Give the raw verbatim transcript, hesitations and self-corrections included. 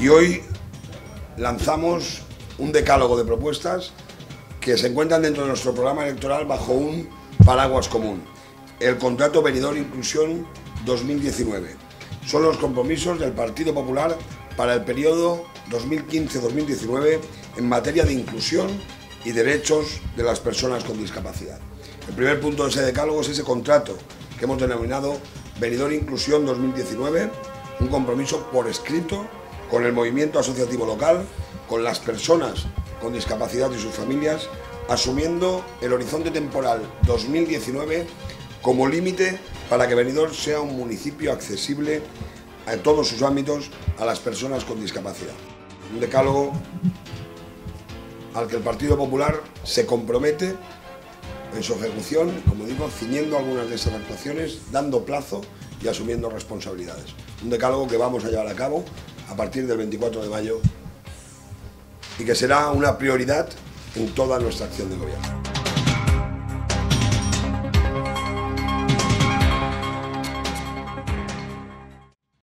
Y hoy lanzamos un decálogo de propuestas que se encuentran dentro de nuestro programa electoral bajo un paraguas común, el contrato Benidorm inclusión dos mil diecinueve. Son los compromisos del Partido Popular para el periodo dos mil quince a dos mil diecinueve en materia de inclusión y derechos de las personas con discapacidad. El primer punto de ese decálogo es ese contrato que hemos denominado Benidorm inclusión dos mil diecinueve, un compromiso por escrito con el movimiento asociativo local, con las personas con discapacidad y sus familias, asumiendo el horizonte temporal dos mil diecinueve como límite para que Benidorm sea un municipio accesible en todos sus ámbitos a las personas con discapacidad. Un decálogo al que el Partido Popular se compromete en su ejecución, como digo, ciñendo algunas de estas actuaciones, dando plazo y asumiendo responsabilidades. Un decálogo que vamos a llevar a cabo a partir del veinticuatro de mayo y que será una prioridad en toda nuestra acción de gobierno.